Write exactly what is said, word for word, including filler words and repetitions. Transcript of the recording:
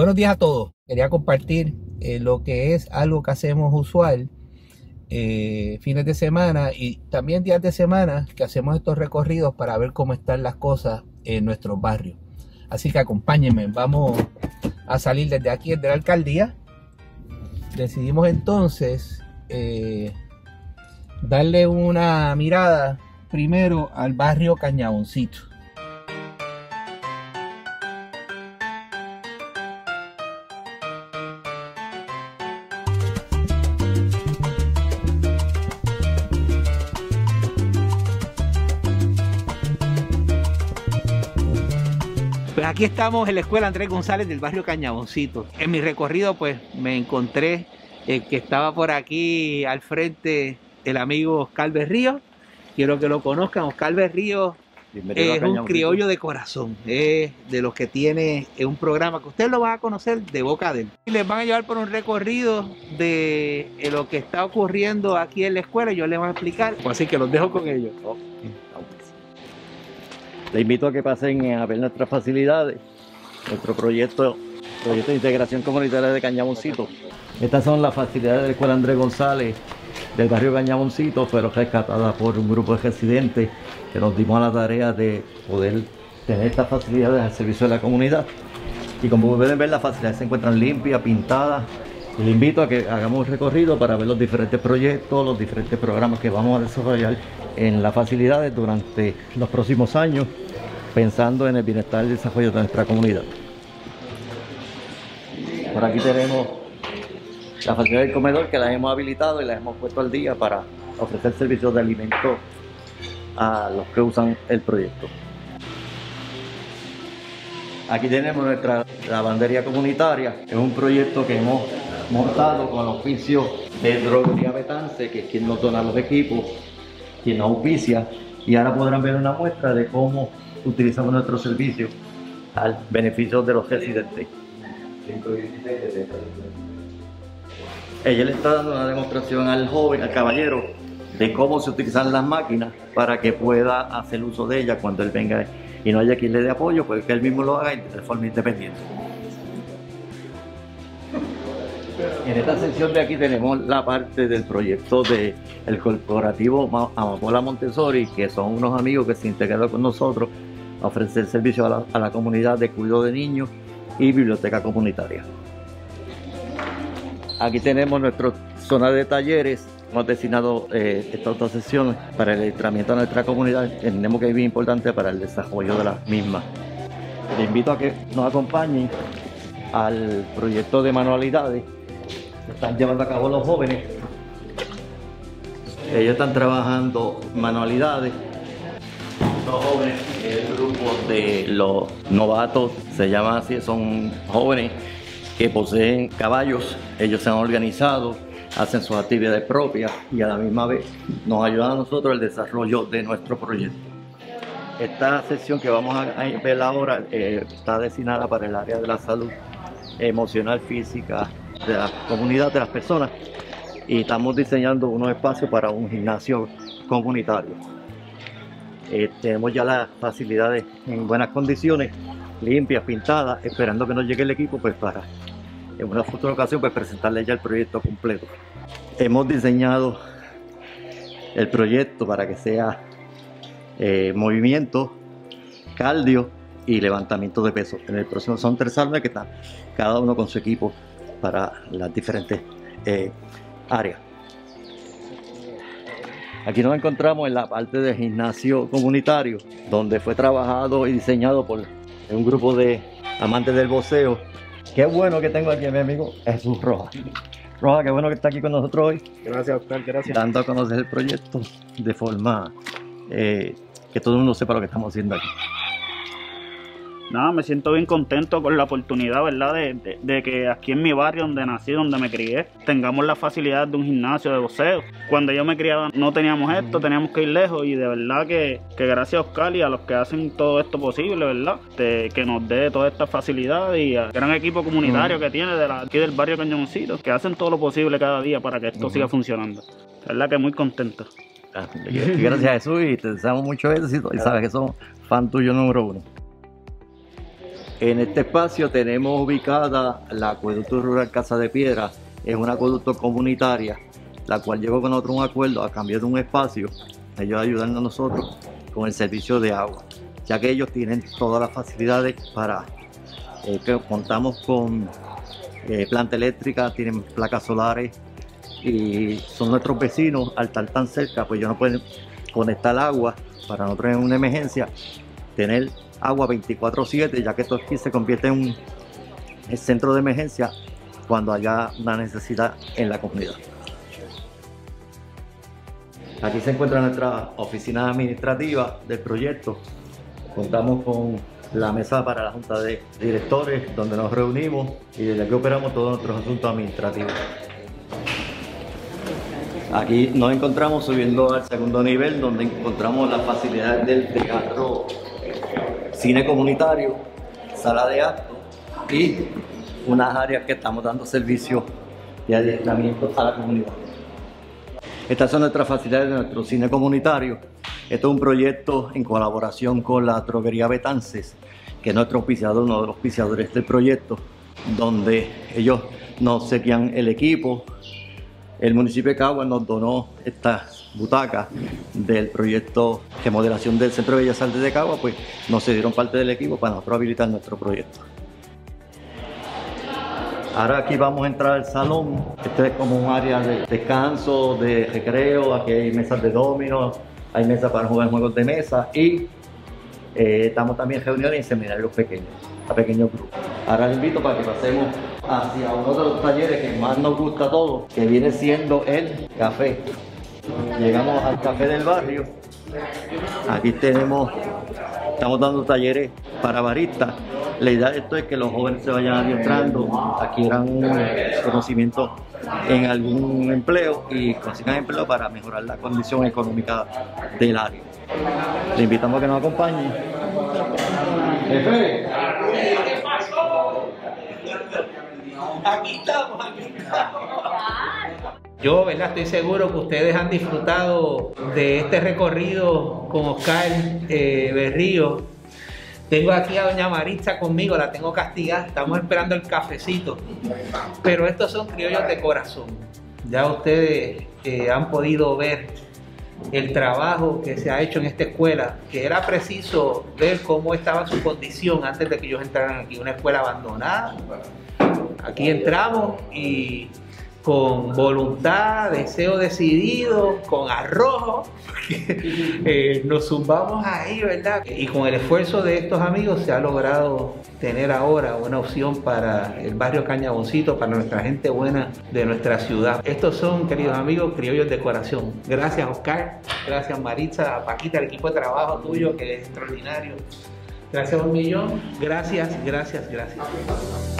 Buenos días a todos. Quería compartir eh, lo que es algo que hacemos usual eh, fines de semana y también días de semana, que hacemos estos recorridos para ver cómo están las cosas en nuestros barrios. Así que acompáñenme, vamos a salir desde aquí, desde la alcaldía. Decidimos entonces eh, darle una mirada primero al barrio Cañaboncito. Pues aquí estamos en la escuela Andrés González del barrio Cañaboncito. En mi recorrido pues me encontré eh, que estaba por aquí al frente el amigo Oscar Berríos. Quiero que lo conozcan. Oscar Berríos es un criollo de corazón, es de los que tiene un programa que ustedes lo van a conocer de boca de él. Les van a llevar por un recorrido de lo que está ocurriendo aquí en la escuela y yo les voy a explicar. Así que los dejo con ellos. Oh. Les invito a que pasen a ver nuestras facilidades, nuestro proyecto, proyecto de integración comunitaria de Cañaboncito. Estas son las facilidades de la escuela Andrés González del barrio Cañaboncito, pero rescatada por un grupo de residentes que nos dimos a la tarea de poder tener estas facilidades al servicio de la comunidad. Y como pueden ver, las facilidades se encuentran limpias, pintadas. Les invito a que hagamos un recorrido para ver los diferentes proyectos, los diferentes programas que vamos a desarrollar en las facilidades durante los próximos años, pensando en el bienestar y el desarrollo de nuestra comunidad. Por aquí tenemos la facilidad del comedor, que las hemos habilitado y las hemos puesto al día para ofrecer servicios de alimentos a los que usan el proyecto. Aquí tenemos nuestra lavandería comunitaria, es un proyecto que hemos montado con el auspicio de Droguería Betance, que es quien nos dona los equipos, quien nos auspicia, y ahora podrán ver una muestra de cómo utilizamos nuestro servicio al beneficio de los residentes. Ella le está dando una demostración al joven, al caballero, de cómo se utilizan las máquinas para que pueda hacer uso de ellas cuando él venga y no haya quien le dé apoyo, pues que él mismo lo haga de forma independiente. En esta sección de aquí tenemos la parte del proyecto del de corporativo Amapola Montessori, que son unos amigos que se integraron con nosotros a ofrecer servicios a la, a la comunidad de cuidado de niños y biblioteca comunitaria. Aquí tenemos nuestra zona de talleres. Hemos destinado eh, estas dos sesiones para el entrenamiento de nuestra comunidad. Entendemos que es bien importante para el desarrollo de las mismas. Les invito a que nos acompañen al proyecto de manualidades que están llevando a cabo los jóvenes. Ellos están trabajando manualidades. Los jóvenes, el grupo de los novatos, se llama así, son jóvenes que poseen caballos. Ellos se han organizado, hacen sus actividades propias y a la misma vez nos ayudan a nosotros el desarrollo de nuestro proyecto. Esta sección que vamos a ver ahora eh, está destinada para el área de la salud emocional, física, de la comunidad, de las personas, y estamos diseñando unos espacios para un gimnasio comunitario. Eh, tenemos ya las facilidades en buenas condiciones, limpias, pintadas, esperando que nos llegue el equipo pues para en una futura ocasión pues presentarle ya el proyecto completo. Hemos diseñado el proyecto para que sea eh, movimiento, cardio y levantamiento de peso. En el próximo son tres salones que están cada uno con su equipo para las diferentes eh, áreas. Aquí nos encontramos en la parte del gimnasio comunitario, donde fue trabajado y diseñado por un grupo de amantes del boxeo. Qué bueno que tengo aquí a mi amigo Jesús Rojas. Rojas, qué bueno que está aquí con nosotros hoy. Gracias, Oscar, gracias. Dando a conocer el proyecto de forma eh, que todo el mundo sepa lo que estamos haciendo aquí. Nada, me siento bien contento con la oportunidad, ¿verdad? De, de, de que aquí en mi barrio, donde nací, donde me crié, tengamos la facilidad de un gimnasio de boxeo. Cuando yo me criaba no teníamos esto, teníamos que ir lejos, y de verdad que, que gracias a Oscar y a los que hacen todo esto posible, ¿verdad? De, que nos dé toda esta facilidad y al gran equipo comunitario uh-huh. que tiene de la, aquí del barrio Cañaboncito, que hacen todo lo posible cada día para que esto uh-huh. siga funcionando. La verdad que muy contento. Gracias a Jesús y te deseamos mucho éxito y sabes que somos fan tuyo número uno. En este espacio tenemos ubicada la Acueducto Rural Casa de Piedra. Es una acueducto comunitaria, la cual llegó con nosotros un acuerdo a cambio de un espacio, ellos ayudan a nosotros con el servicio de agua, ya que ellos tienen todas las facilidades para, eh, que contamos con eh, planta eléctrica, tienen placas solares y son nuestros vecinos. Al estar tan cerca, pues ellos no pueden conectar agua. Para nosotros es una emergencia tener agua veinticuatro siete, ya que esto aquí se convierte en un el centro de emergencia cuando haya una necesidad en la comunidad. Aquí se encuentra nuestra oficina administrativa del proyecto. Contamos con la mesa para la Junta de Directores, donde nos reunimos y desde aquí operamos todos nuestros asuntos administrativos. Aquí nos encontramos subiendo al segundo nivel, donde encontramos las facilidades del teatro, cine comunitario, sala de actos y unas áreas que estamos dando servicio de adiestramiento a la comunidad. Estas son nuestras facilidades de nuestro cine comunitario. Esto es un proyecto en colaboración con la Droguería Betances, que es nuestro auspiciador, uno de los auspiciadores del proyecto, donde ellos nos obsequian el equipo. El municipio de Caguas nos donó estas butacas del proyecto de remodelación del Centro de Bellas Artes de Caguas, pues nos cedieron parte del equipo para nosotros habilitar nuestro proyecto. Ahora aquí vamos a entrar al salón. Este es como un área de descanso, de recreo. Aquí hay mesas de dominos, hay mesas para jugar juegos de mesa y eh, estamos también en reuniones y seminarios pequeños, a pequeños grupos. Ahora les invito para que pasemos hacia uno de los talleres que más nos gusta a todos, que viene siendo el café. Llegamos al café del barrio. Aquí tenemos, estamos dando talleres para baristas. La idea de esto es que los jóvenes se vayan adiestrando, adquieran un conocimiento en algún empleo y consigan empleo para mejorar la condición económica del área. Les invitamos a que nos acompañen. Jefe. ¿Qué pasó? Aquí estamos, aquí estamos. Yo, ¿verdad? Estoy seguro que ustedes han disfrutado de este recorrido con Oscar eh, Berríos. Tengo aquí a doña Maritza conmigo, la tengo castigada, estamos esperando el cafecito. Pero estos son criollos de corazón. Ya ustedes eh, han podido ver el trabajo que se ha hecho en esta escuela, que era preciso ver cómo estaba su condición antes de que ellos entraran aquí. Una escuela abandonada. Aquí entramos y con voluntad, deseo decidido, con arrojo, eh, nos zumbamos ahí, ¿verdad? Y con el esfuerzo de estos amigos se ha logrado tener ahora una opción para el barrio Cañaboncito, para nuestra gente buena de nuestra ciudad. Estos son, queridos amigos, criollos de corazón. Gracias, Oscar. Gracias, Maritza, a Paquita, el equipo de trabajo tuyo, que es extraordinario. Gracias un millón. Gracias, gracias, gracias.